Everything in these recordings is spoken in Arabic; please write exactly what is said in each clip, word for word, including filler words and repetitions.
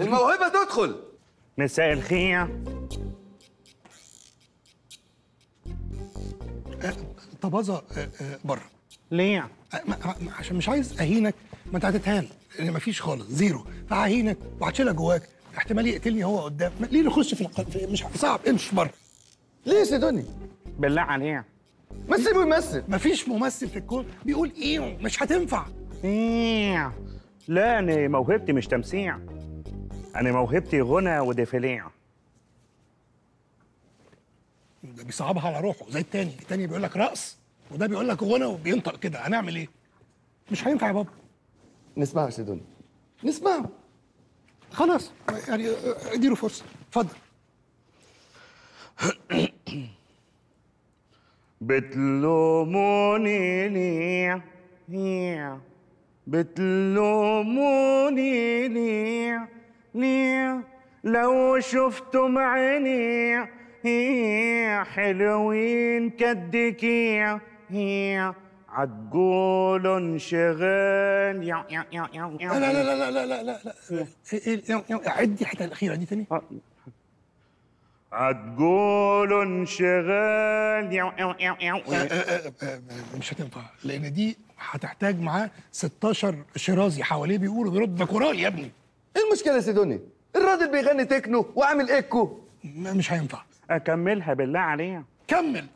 الموهبة تدخل. مساء الخير. طبازة بره. ليه؟ عشان مش عايز اهينك، ما انت هتتهان، ما فيش خالص، زيرو، فههينك وهتشيلها جواك، احتمال يقتلني هو قدام، ليه نخش في الق... مش صعب، امشي بره. ليه يا سيدوني؟ بالله عليك. مثل ويمثل. مفيش ممثل في الكون بيقول ايه مش هتنفع. ايه؟ لا انا موهبتي مش تمثيل. انا موهبتي غنى وديفيليه. ده بيصعبها على روحه زي التاني، التاني بيقول لك رقص وده بيقول لك غنى وبينطق كده، هنعمل ايه؟ مش هينفع يا بابا. نسمعه يا سيدوني. نسمعه. خلاص يعني اديله فرصة، اتفضل. بتلوموني ليه؟ ليه؟ بتلوموني ليه؟ ليه؟ لو شفتم عيني هي حلوين كدكي هي عتقولوا انشغال. يا يا يا يا لا لا لا لا لا لا لا لا عدي الحتة الأخيرة دي تاني. هتقولوا انشغال. يو يو يو يو مش هتنفع لان دي هتحتاج معاه ستاشر شرازي حواليه بيقولوا بيرد باكورال يا ابني. ايه المشكله يا سيدوني؟ الراجل بيغني تكنو واعمل ايكو. مش هينفع. اكملها بالله عليك. كمل.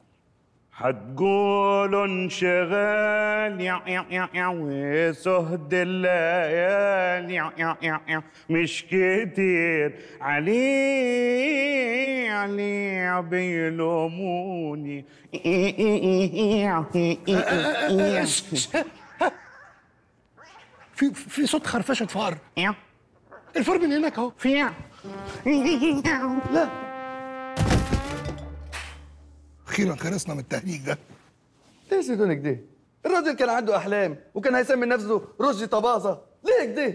هتقولوا انشغال يا يا يا وسهد الليالي يا يا يا مش كتير عليه عليه بيلوموني. في في صوت خرفشه فار. الفار من هناك اهو. في لا أخيراً خلصنا من التهريج ده. ليه يا سيدوني كده؟ الراجل كان عنده أحلام وكان هيسمي نفسه رشدي طبازة، ليه كده؟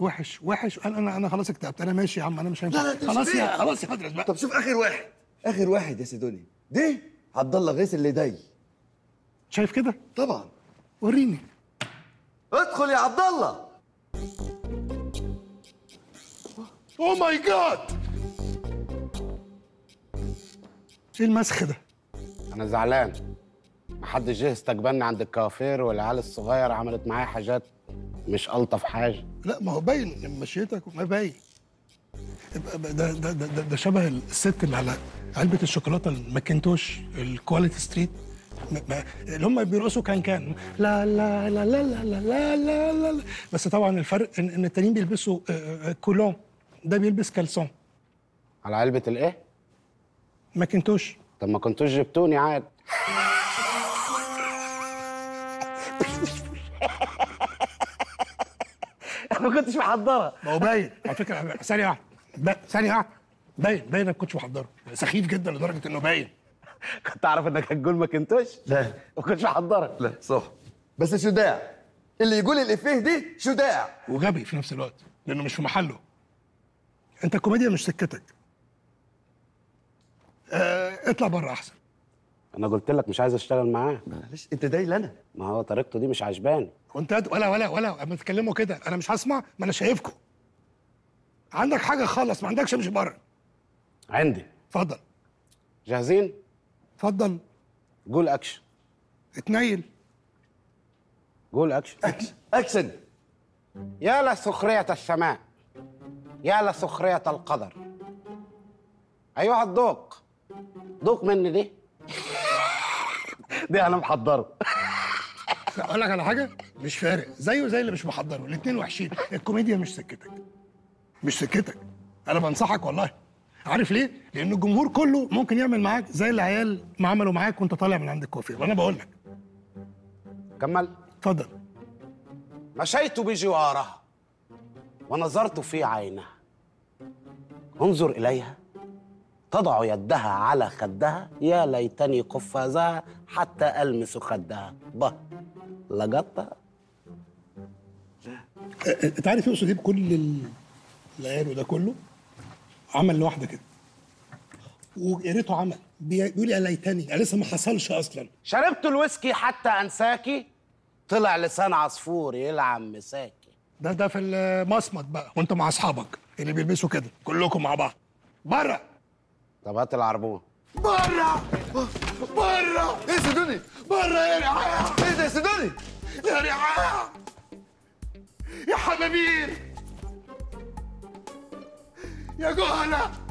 وحش وحش. أنا أنا خلاص اكتئبت، أنا ماشي يا عم، أنا مش هينفع. لا لا خلاص يا خلاص يا حضرتك بقى. طب شوف آخر واحد، آخر واحد يا سيدوني، ده عبد الله غيث اللي داي. شايف كده؟ طبعاً. وريني. ادخل يا عبد الله. أوه ماي جاد. إيه المسخ ده؟ أنا زعلان، محدش جه استقبلني عند الكوافير والعيال الصغير عملت معايا حاجات مش ألطف حاجة. لا ما هو باين مشيتك ما باين. ده ده ده ده شبه الست اللي على علبة الشوكولاتة الماكنتوش الكواليتي ستريت اللي هم بيرقصوا كان كان لا لا لا لا لا لا لا لا لا بس طبعًا الفرق إن إن التانيين بيلبسوا كولون، ده بيلبس كالسون. على علبة الإيه؟ ماكنتوش. طب ما كنتوش جبتوني عاد. ما كنتش محضره. ما هو باين على فكره. ثانيه واحده با... ثانيه واحده باين باين انك كنتش محضره. سخيف جدا لدرجه انه باين. كنت اعرف انك هتقول ما كنتوش. لا ما كنتش محضره. لا صح بس شجاع اللي يقول الافيه دي، شجاع وغبي في نفس الوقت لانه مش في محله. انت الكوميديا مش سكتك. أه، اطلع بره احسن. انا قلت لك مش عايز اشتغل معاه. معلش انت دايل انا. ما هو طريقته دي مش عجباني. وانت ولا ولا ولا اما تتكلموا كده انا مش هسمع. ما انا شايفكم. عندك حاجه خالص؟ ما عندكش امشي بره. عندي. اتفضل. جاهزين؟ اتفضل. قول اكشن. اتنيل. قول اكشن. اكشن اكشن. يا لسخريه السماء، يا لسخريه القدر. ايوه هتدوق. دوق مني دي. دي انا محضره. اقول لك على حاجه، مش فارق زيه زي اللي مش محضره، الاثنين وحشين. الكوميديا مش سكتك. مش سكتك. انا بنصحك والله. عارف ليه؟ لان الجمهور كله ممكن يعمل معاك زي العيال ما عملوا معاك وانت طالع من عند الكوافير، وانا بقول لك. كمل. اتفضل. مشيت بجوارها ونظرت في عينها. انظر اليها تضع يدها على خدها، يا ليتني قفازها حتى ألمس خدها. باه لقطها. انت عارف يقصد ايه بكل الليالي وده كله؟ عمل لوحده كده ويا ريته عمل. بيقول يا ليتني، لسه ما حصلش اصلا. شربت الويسكي حتى انساكي، طلع لسان عصفور يلعب مساكي. ده ده في المصمت بقى وانت مع اصحابك. اللي بيلبسوا كده كلكم مع بعض بره. طب هات العربون بره بره. ايه يا سيدوني؟ بره يا رعاع. ايه ده يا سيدوني؟ يا رعاع يا حبابير يا جهله.